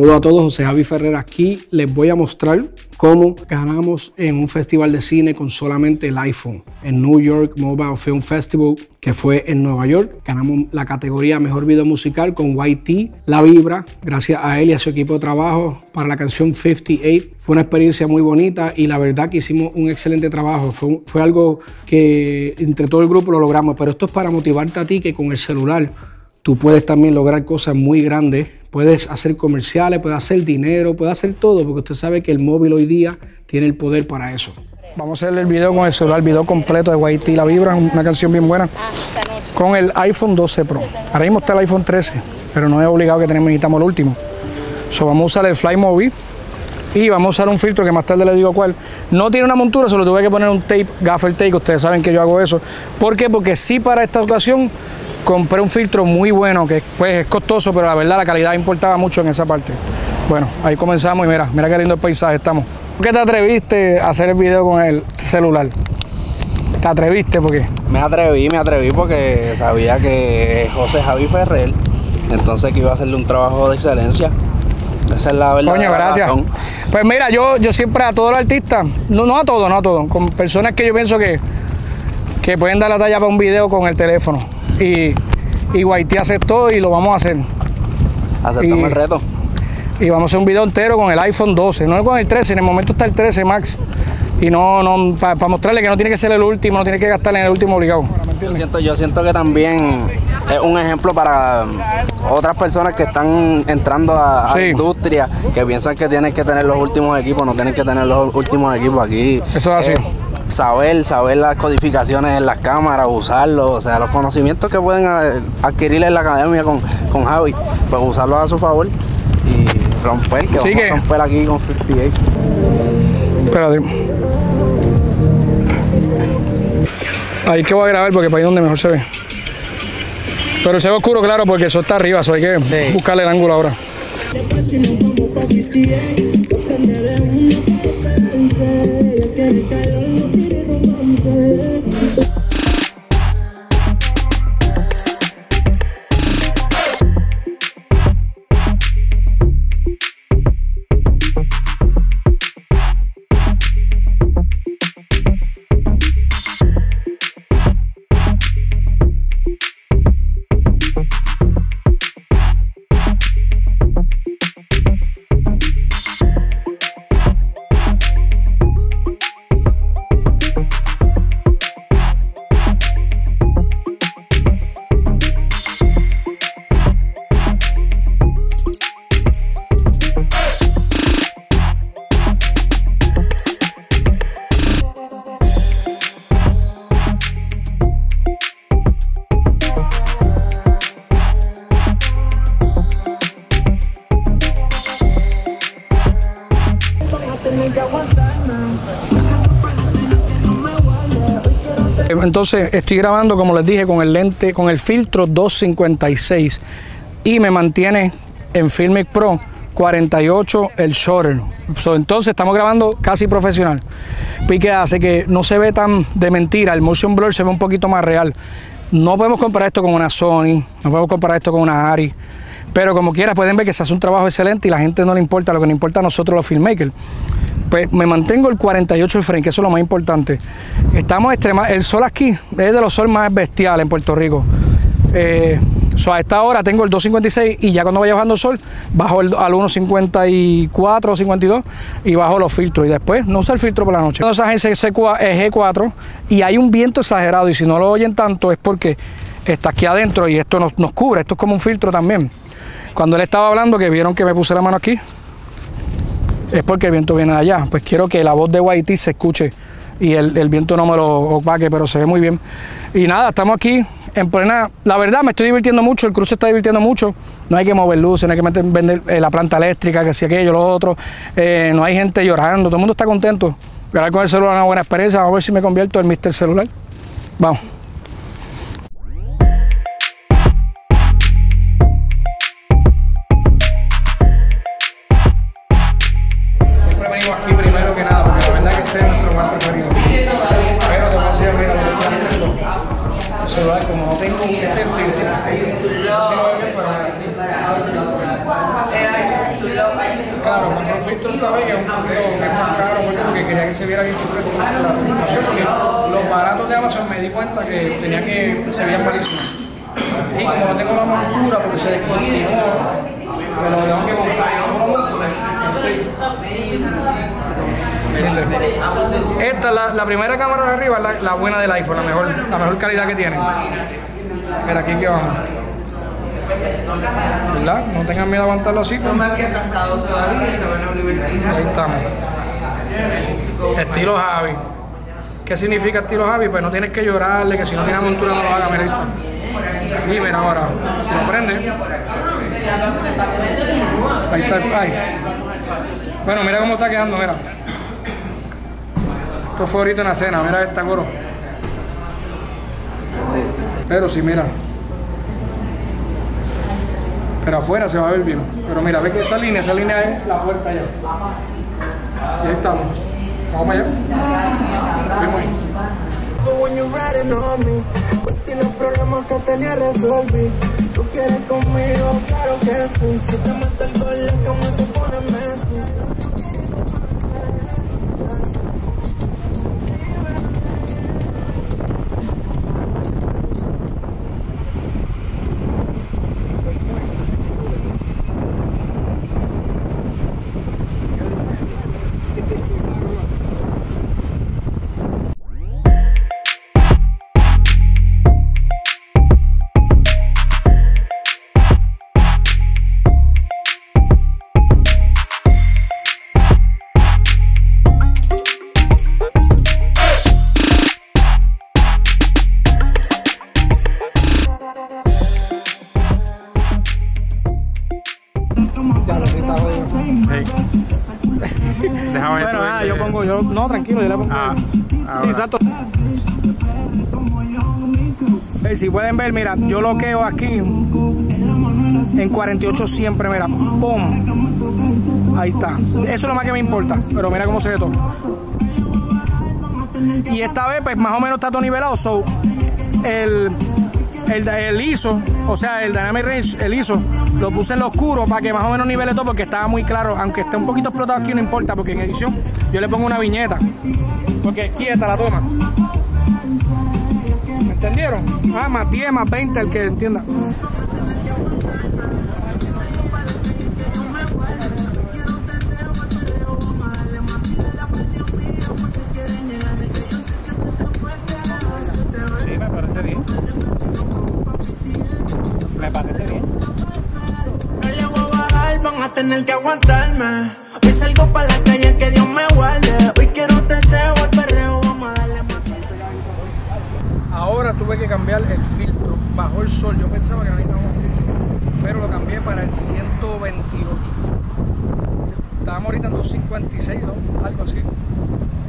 Saludos a todos, José Javi Ferrer aquí. Les voy a mostrar cómo ganamos en un festival de cine con solamente el iPhone. En New York Mobile Film Festival, que fue en Nueva York, ganamos la categoría Mejor Video Musical con YT La Vibra. Gracias a él y a su equipo de trabajo para la canción 58. Fue una experiencia muy bonita y la verdad que hicimos un excelente trabajo. Fue algo que entre todo el grupo lo logramos, pero esto es para motivarte a ti que con el celular tú puedes también lograr cosas muy grandes. Puedes hacer comerciales, puedes hacer dinero, puedes hacer todo, porque usted sabe que el móvil hoy día tiene el poder para eso. Vamos a hacer el video con el celular, el video completo de YT La Vibra, una canción bien buena, con el iPhone 12 Pro. Ahora mismo está el iPhone 13, pero no es obligado que necesitamos el último. So, vamos a usar el Fly Mobile y vamos a usar un filtro que más tarde les digo cuál. No tiene una montura, solo tuve que poner un tape, gaffer tape, ustedes saben que yo hago eso. ¿Por qué? Porque sí, para esta ocasión compré un filtro muy bueno, que pues es costoso, pero la verdad la calidad importaba mucho en esa parte. Bueno, ahí comenzamos y mira qué lindo el paisaje estamos. ¿Por qué te atreviste a hacer el video con el celular? ¿Te atreviste? ¿Por qué? Me atreví porque sabía que José Javi Ferrer, entonces que iba a hacerle un trabajo de excelencia. Esa es la verdad. Coño, gracias. Razón. Pues mira, yo siempre a todos los artistas, no a todos, con personas que yo pienso que pueden dar la talla para un video con el teléfono. Y YT aceptó y lo vamos a hacer. Aceptamos el reto. Y vamos a hacer un video entero con el iPhone 12, no con el 13, en el momento está el 13 Max. Y para mostrarle que no tiene que ser el último, no tiene que gastar en el último obligado. Yo siento que también es un ejemplo para otras personas que están entrando a la industria, que piensan que tienen que tener los últimos equipos, no tienen que tener los últimos equipos aquí. Eso es así. Saber las codificaciones en las cámaras, usarlos, o sea, los conocimientos que pueden adquirir en la academia con Javi, pues usarlos a su favor y romper, que vamos a romper aquí con 58. Espérate. Ahí que voy a grabar porque para ahí es donde mejor se ve. Pero se ve oscuro, claro, porque eso está arriba, eso hay que buscarle el ángulo ahora. Entonces estoy grabando, como les dije, con el lente, con el filtro 256 y me mantiene en Filmic Pro 48 el shutter. Entonces estamos grabando casi profesional. Pique hace que no se ve tan de mentira, el motion blur se ve un poquito más real. No podemos comparar esto con una Sony, no podemos comparar esto con una Ari. Pero como quieras pueden ver que se hace un trabajo excelente y la gente no le importa, lo que nos importa a nosotros los filmmakers. Pues me mantengo el 48 el frame, que eso es lo más importante. Estamos extremadamente, el sol aquí es de los soles más bestiales en Puerto Rico. A esta hora tengo el 2.56 y ya cuando vaya bajando el sol, bajo al 1.54 o 52 y bajo los filtros. Y después no uso el filtro por la noche. Entonces es G4 y hay un viento exagerado y si no lo oyen tanto es porque está aquí adentro y esto nos cubre, esto es como un filtro también. Cuando él estaba hablando, que vieron que me puse la mano aquí, es porque el viento viene de allá. Pues quiero que la voz de YT se escuche y el viento no me lo opaque, pero se ve muy bien. Y nada, estamos aquí en plena... La verdad, me estoy divirtiendo mucho, el cruce está divirtiendo mucho. No hay que mover luces, no hay que vender la planta eléctrica, que si aquello, lo otro. No hay gente llorando, todo el mundo está contento. Grabar con el celular es una buena experiencia, vamos a ver si me convierto en Mr. Celular. Vamos. caro. Cuando fui esta vez, que es un punto que es más caro, porque quería que se viera bien perfecto la presentación, porque los baratos de Amazon me di cuenta que tenía que se veían malísimos. Y como no tengo la montura porque se descontinuó, me lo tengo que comprar y no lo compro. Esta, la primera cámara de arriba es la buena del iPhone, la mejor calidad que tiene. Mira, aquí que vamos. ¿Verdad? No tengan miedo a aguantarlo así. No me había casado todavía, estaba en la universidad. Ahí estamos. Estilo Javi. ¿Qué significa estilo Javi? Pues no tienes que llorarle, que si no tiene montura no lo haga, mira, ahí está. Y mira ahora, si lo prende. Ahí está el Fly. Bueno, mira cómo está quedando, mira. Esto fue ahorita en la cena, mira esta coro. Pero sí, mira. Pero afuera se va a ver bien. Pero mira, ve que esa línea es la puerta allá. Y ahí estamos. Vamos allá. No, tranquilo, yo la pongo. Sí, exacto. Si pueden ver, mira, yo bloqueo aquí en 48 siempre, mira, ¡pum! Ahí está. Eso es lo más que me importa, pero mira cómo se ve todo. Y esta vez, pues más o menos está todo nivelado, so el ISO, o sea, el Dynamic Range, el ISO, lo puse en lo oscuro para que más o menos nivele todo, porque estaba muy claro. Aunque esté un poquito explotado aquí, no importa, porque en edición yo le pongo una viñeta, porque aquí está la toma. ¿Me entendieron? Ah, más 10, más 20, el que entienda. Tener que aguantarme, hoy salgo para la calle, que Dios me guarde. Hoy quiero un teteo, el perreo, vamos a darle más. Ahora tuve que cambiar el filtro bajo el sol. Yo pensaba que no necesitaba un filtro, pero lo cambié para el 128. Estábamos ahorita en 256, ¿no? Algo así.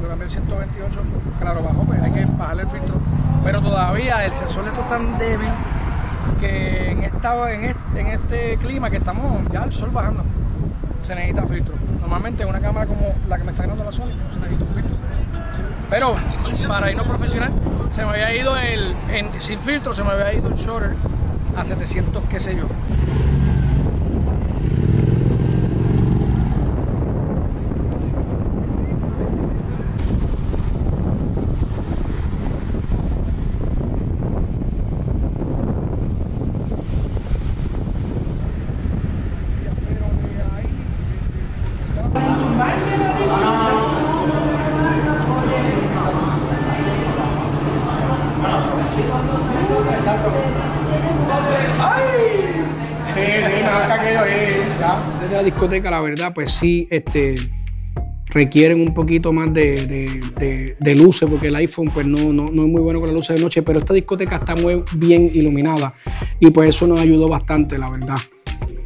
Lo cambié al 128, claro, bajó, pues hay que bajarle el filtro. Pero todavía el sensor de esto es tan débil que en este clima que estamos, ya el sol bajando, se necesita filtro. Normalmente una cámara como la que me está grabando la Sony no se necesita un filtro, pero para irnos profesional se me había ido sin filtro, se me había ido el shutter a 700, qué sé yo. La discoteca, la verdad, pues sí, requieren un poquito más de luces, porque el iPhone pues no es muy bueno con las luces de noche, pero esta discoteca está muy bien iluminada y pues eso nos ayudó bastante, la verdad.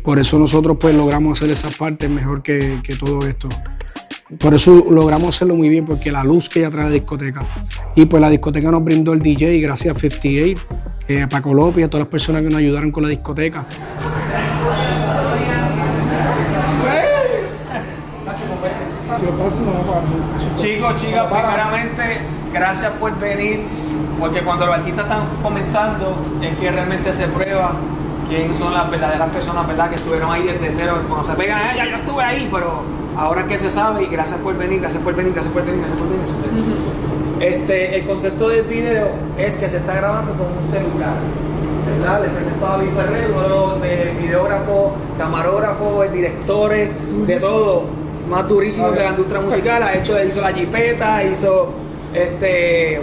Por eso nosotros pues logramos hacer esas partes mejor que todo esto. Por eso logramos hacerlo muy bien, porque la luz que ya trae la discoteca, y pues la discoteca nos brindó el DJ, gracias a 58, Paco López, a todas las personas que nos ayudaron con la discoteca. Chicos, chicas, primeramente gracias por venir, porque cuando los artistas están comenzando es que realmente se prueba quién son las verdaderas personas, ¿verdad?, que estuvieron ahí desde cero. Cuando se pegan a ella, yo estuve ahí, pero ahora es que se sabe. Y gracias por venir, gracias por venir, gracias por venir, gracias por venir. El concepto del video es que se está grabando con un celular, ¿verdad? Les presento a Javi Ferrer, uno de videógrafos, camarógrafos, directores, de todo, más durísimos de la industria musical. Ha hecho, hizo la jipeta, hizo...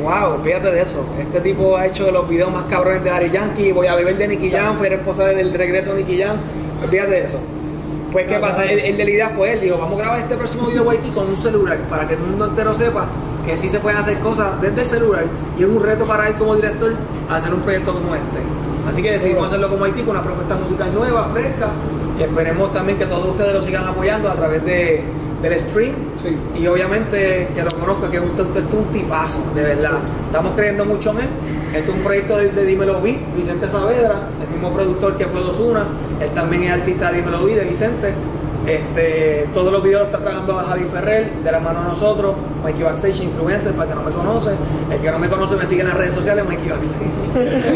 wow, fíjate de eso. Este tipo ha hecho los videos más cabrones de Daddy Yankee. Voy a vivir de Nicky Jam, fue responsable del regreso de Nicky Jam. Fíjate de eso. Pues, ¿qué pasa? El de la idea fue él. Dijo, vamos a grabar este próximo video YT con un celular para que el mundo entero sepa que sí se pueden hacer cosas desde el celular. Y es un reto para él como director hacer un proyecto como este. Así que decidimos hacerlo como YT, con una propuesta musical nueva, fresca. Que esperemos también que todos ustedes lo sigan apoyando a través de... del stream, sí. Y obviamente que lo conozca, que es un tipazo, de verdad. Estamos creyendo mucho en él. Este es un proyecto de Dímelo Vi, Vicente Saavedra, el mismo productor que fue Osuna. Él también es artista de Dímelo Vi, de Vicente. Todos los videos los está trabajando a Javi Ferrer, de la mano a nosotros, Mikey Backstage, influencer, para el que no me conoce. El que no me conoce me sigue en las redes sociales, Mikey Backstage.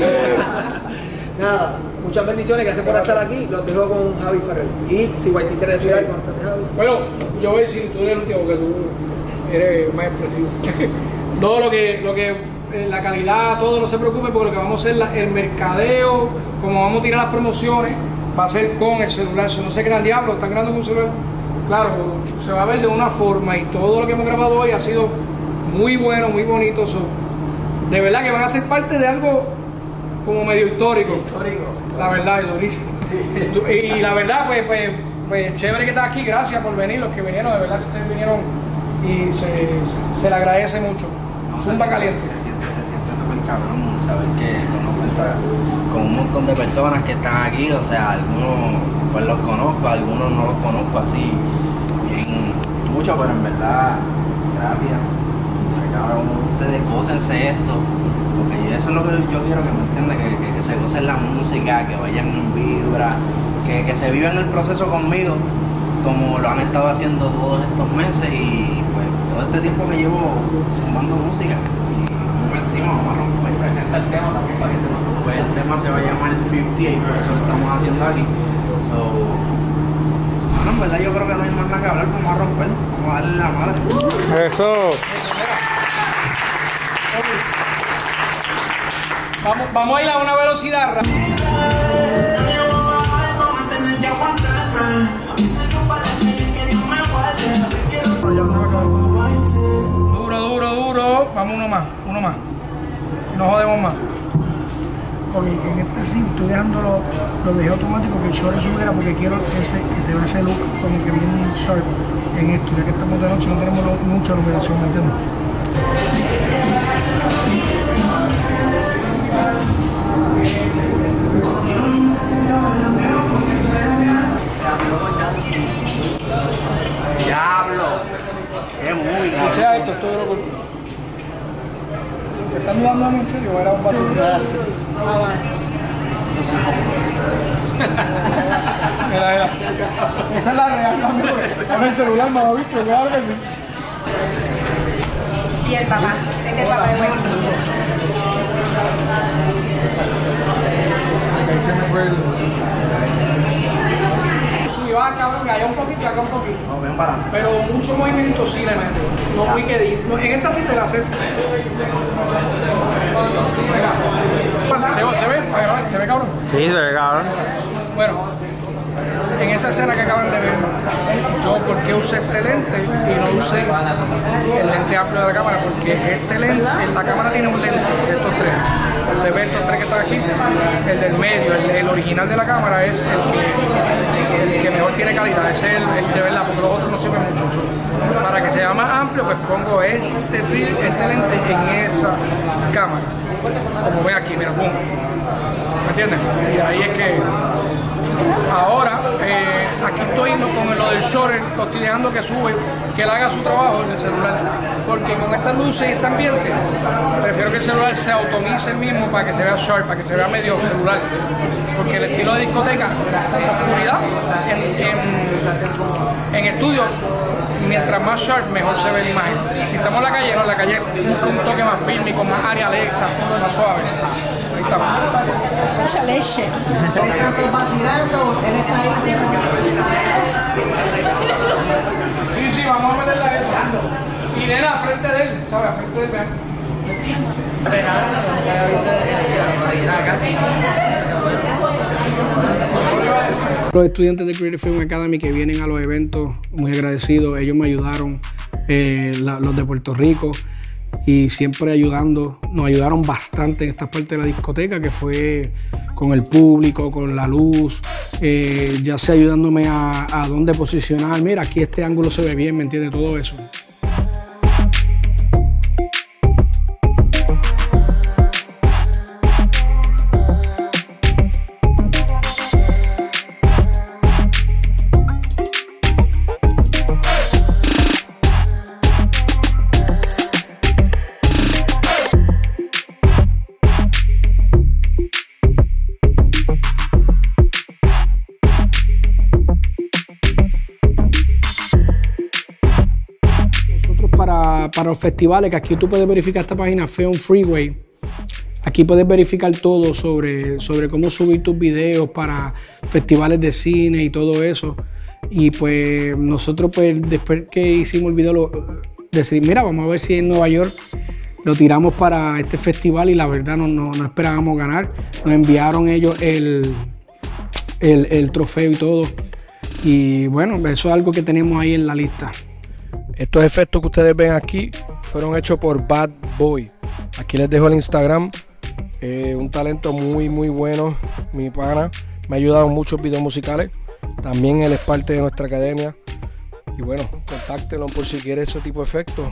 Nada, muchas bendiciones, gracias por estar aquí. Los dejo con Javi Ferrer. Y si YT quiere decir algo antes de Javi. Bueno, yo voy a decir, tú eres el último, que tú eres más expresivo. Todo lo que la calidad, todo, no se preocupen, porque lo que vamos a hacer, el mercadeo, como vamos a tirar las promociones, va a ser con el celular. Si no se crean diablos, están grabando con un celular. Claro, se va a ver de una forma, y todo lo que hemos grabado hoy ha sido muy bueno, muy bonito. De verdad que van a ser parte de algo como medio histórico. Histórico. La verdad, y la verdad, pues chévere que estás aquí, gracias por venir, los que vinieron, de verdad que ustedes vinieron y se le agradece mucho. Zumba caliente. Se siente súper cabrón saber que uno cuenta con un montón de personas que están aquí, o sea, algunos pues los conozco, algunos no los conozco así bien mucho, pero en verdad, gracias a cada uno de ustedes, gócense esto, porque eso es lo que yo quiero que me entiendan, que se gocen la música, que vayan en vibra. Que se vivan el proceso conmigo, como lo han estado haciendo todos estos meses, y pues todo este tiempo que llevo sumando música. Y encima vamos a romper, presenta el tema también para que se nos... Pues el tema se va a llamar 50 y por eso lo estamos haciendo aquí. Bueno, en verdad yo creo que no hay más nada que hablar, vamos a romper, vamos a darle la mala. Eso. Vamos a ir a una velocidad rápida. Duro. Vamos, uno más. No jodemos más. Oye, en este sí estoy dejándolo, lo dejé automático, que el short subiera, porque quiero que se vea ese look como que bien sharp en esto, ya que estamos de noche, no tenemos mucha numeración, ¿me entiendes? ¡Diablo! ¡Qué muy cabrón! Escucha eso, todo lo culpa. ¿Te están mirando a mí en serio? Era un vacío. Mira. Esa es la real, amigo. Con el celular, mano, Víctor, claro que sí. Y el papá. Es que el papá es bueno. Ahí se me fue Subió cabrón, allá un poquito y acá un poquito. No, bien parado. Pero mucho movimiento sí le meto. No voy a querer. En esta sí te la acepto. ¿Se ve cabrón? Sí, se ve cabrón. Bueno, en esa escena que acaban de ver, yo por qué usé este lente y no usé el lente amplio de la cámara, porque este lente, la cámara tiene un lente de estos tres. El de Berto, el 3 que está aquí, el del medio, el original de la cámara es el que mejor tiene calidad, es el de verdad, porque los otros no sirven mucho. Para que sea más amplio, pues pongo este lente en esa cámara. Como ve aquí, mira, pum. ¿Me entiendes? Y ahí es que ahora, aquí estoy con lo del short, lo estoy dejando que sube, que él haga su trabajo en el celular, porque con estas luces y este ambiente, prefiero que el celular se automice el mismo para que se vea sharp, para que se vea medio celular, porque el estilo de discoteca, en estudio, mientras más sharp, mejor se ve la imagen. Si estamos en la calle, busca un toque más fílmico, más área, Alexa, más suave. Ahí está. Mucha leche. Sí, vamos a meterla a eso. Y nena, frente de él, ¿sabes? A frente de él. Los estudiantes de Creative Film Academy que vienen a los eventos, muy agradecidos. Ellos me ayudaron, los de Puerto Rico, y siempre ayudando. Nos ayudaron bastante en esta parte de la discoteca, que fue con el público, con la luz, ya sea ayudándome a dónde posicionar. Mira, aquí este ángulo se ve bien, ¿me entiendes? Todo eso. Para los festivales, que aquí tú puedes verificar esta página Film Freeway. Aquí puedes verificar todo sobre cómo subir tus videos para festivales de cine y todo eso. Y pues nosotros, pues después que hicimos el video, decidimos, mira, vamos a ver si en Nueva York lo tiramos para este festival, y la verdad no esperábamos ganar. Nos enviaron ellos el trofeo y todo. Y bueno, eso es algo que tenemos ahí en la lista. Estos efectos que ustedes ven aquí fueron hechos por Bad Boy. Aquí les dejo el Instagram. Un talento muy bueno, mi pana. Me ha ayudado en muchos videos musicales. También él es parte de nuestra academia. Y bueno, contáctenlo por si quiere ese tipo de efectos.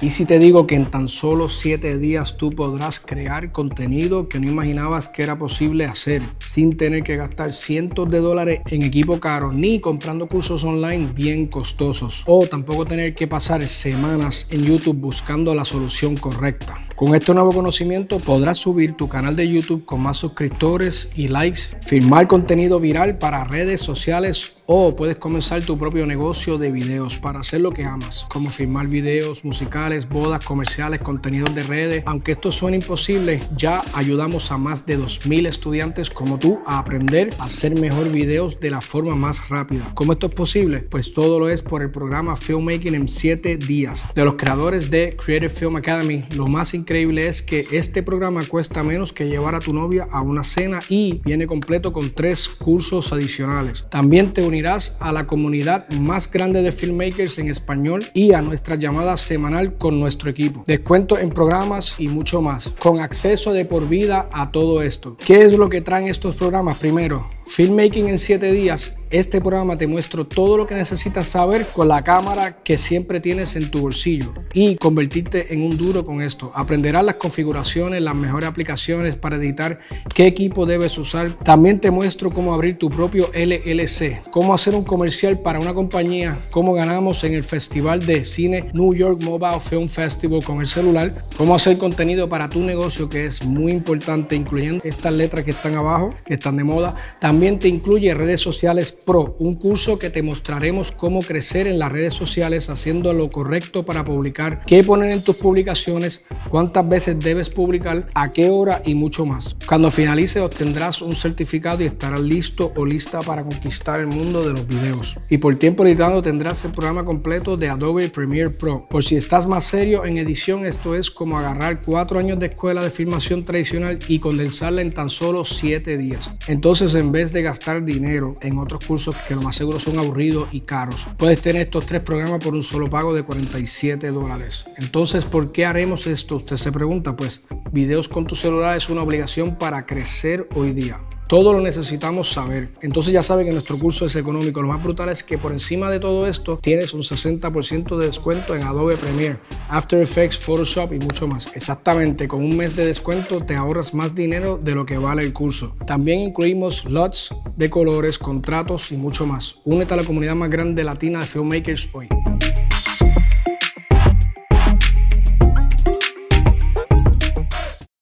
Y si te digo que en tan solo 7 días tú podrás crear contenido que no imaginabas que era posible hacer, sin tener que gastar cientos de dólares en equipo caro, ni comprando cursos online bien costosos, o tampoco tener que pasar semanas en YouTube buscando la solución correcta. Con este nuevo conocimiento podrás subir tu canal de YouTube con más suscriptores y likes, filmar contenido viral para redes sociales, o puedes comenzar tu propio negocio de videos para hacer lo que amas, como filmar videos musicales, bodas, comerciales, contenidos de redes. Aunque esto suene imposible, ya ayudamos a más de 2000 estudiantes como tú a aprender a hacer mejor videos de la forma más rápida. ¿Cómo esto es posible? Pues todo lo es por el programa Filmmaking en 7 días de los creadores de Creative Film Academy. Lo más increíble es que este programa cuesta menos que llevar a tu novia a una cena, y viene completo con 3 cursos adicionales. También te unirás a la comunidad más grande de filmmakers en español y a nuestra llamada semanal con nuestro equipo. Descuentos en programas y mucho más, con acceso de por vida a todo esto. ¿Qué es lo que traen estos programas? Primero, Filmmaking en 7 días. Este programa te muestro todo lo que necesitas saber con la cámara que siempre tienes en tu bolsillo y convertirte en un duro con esto. Aprenderás las configuraciones, las mejores aplicaciones para editar, qué equipo debes usar. También te muestro cómo abrir tu propio LLC, cómo hacer un comercial para una compañía, cómo ganamos en el Festival de Cine New York Mobile Film Festival con el celular, cómo hacer contenido para tu negocio, que es muy importante, incluyendo estas letras que están abajo, que están de moda. También te incluye redes sociales pro, un curso que te mostraremos cómo crecer en las redes sociales haciendo lo correcto para publicar, qué poner en tus publicaciones, cuántas veces debes publicar, a qué hora y mucho más. Cuando finalice obtendrás un certificado y estarás listo o lista para conquistar el mundo de los videos. Y por tiempo limitado tendrás el programa completo de Adobe Premiere Pro. Por si estás más serio en edición, esto es como agarrar 4 años de escuela de filmación tradicional y condensarla en tan solo 7 días. Entonces, en vez de gastar dinero en otros cursos que lo más seguro son aburridos y caros, puedes tener estos 3 programas por un solo pago de 47 dólares. Entonces, ¿por qué haremos esto? Usted se pregunta. Pues videos con tu celular es una obligación para crecer hoy día. Todo lo necesitamos saber. Entonces ya saben que nuestro curso es económico. Lo más brutal es que por encima de todo esto tienes un 60% de descuento en Adobe Premiere, After Effects, Photoshop y mucho más. Exactamente, con un mes de descuento te ahorras más dinero de lo que vale el curso. También incluimos lots de colores, contratos y mucho más. Únete a la comunidad más grande latina de filmmakers hoy.